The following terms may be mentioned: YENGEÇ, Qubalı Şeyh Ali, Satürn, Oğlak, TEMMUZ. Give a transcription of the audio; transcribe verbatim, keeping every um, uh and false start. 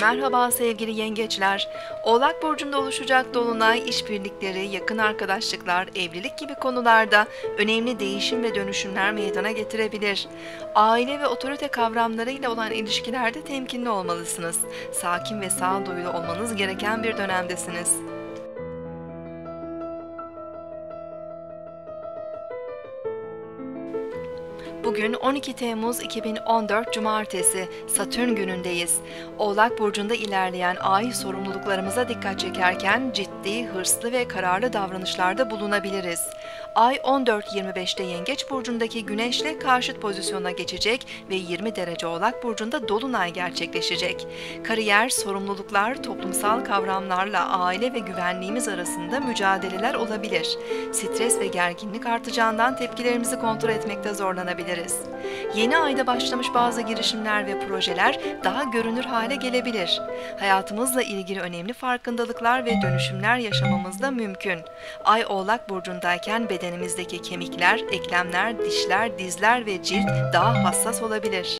Merhaba sevgili yengeçler. Oğlak burcunda oluşacak dolunay, işbirlikleri, yakın arkadaşlıklar, evlilik gibi konularda önemli değişim ve dönüşümler meydana getirebilir. Aile ve otorite kavramlarıyla olan ilişkilerde temkinli olmalısınız. Sakin ve sağduyulu olmanız gereken bir dönemdesiniz. Bugün on iki Temmuz iki bin on dört Cumartesi, Satürn günündeyiz. Oğlak burcunda ilerleyen ay sorumluluklarımıza dikkat çekerken ciddi, hırslı ve kararlı davranışlarda bulunabiliriz. Ay on dört yirmi beşte Yengeç burcundaki Güneş'le karşıt pozisyona geçecek ve yirmi derece Oğlak burcunda dolunay gerçekleşecek. Kariyer, sorumluluklar, toplumsal kavramlarla aile ve güvenliğimiz arasında mücadeleler olabilir. Stres ve gerginlik artacağından tepkilerimizi kontrol etmekte zorlanabiliriz. Yeni ayda başlamış bazı girişimler ve projeler daha görünür hale gelebilir. Hayatımızla ilgili önemli farkındalıklar ve dönüşümler yaşamamız da mümkün. Ay Oğlak burcundayken bedenimizdeki kemikler, eklemler, dişler, dizler ve cilt daha hassas olabilir.